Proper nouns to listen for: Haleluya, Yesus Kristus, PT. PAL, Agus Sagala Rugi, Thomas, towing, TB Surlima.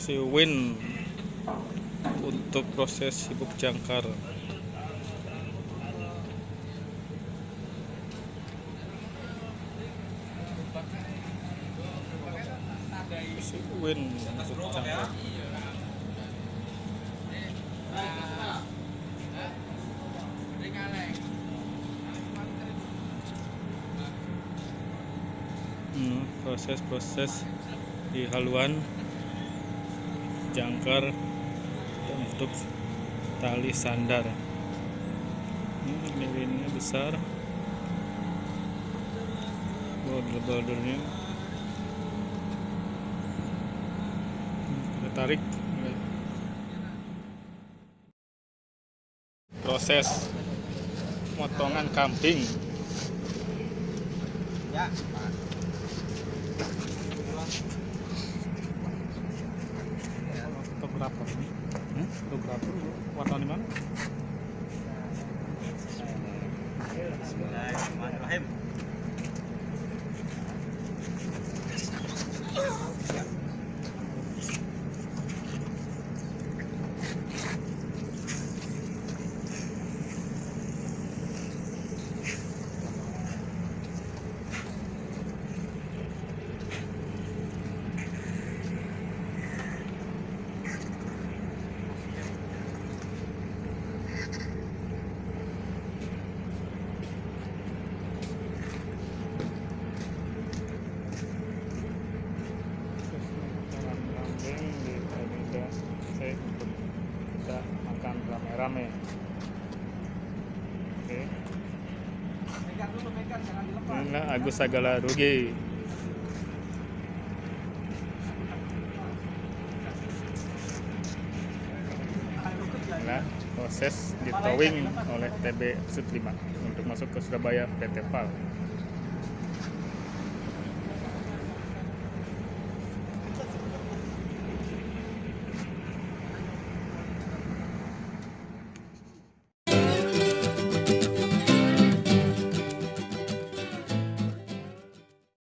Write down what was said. kasih win untuk proses sibuk jangkar. Win untuk jangkar. Proses-proses di haluan jangkar untuk tali sandar. Ini winnya besar, border-bordernya kita tarik. Proses pemotongan kambing ya. Bismillahirrahmanirrahim. Rame. Oke. Nah, Agus Sagala Rugi. Nah, proses ditowing oleh TB Surlima untuk masuk ke Surabaya PT. PAL.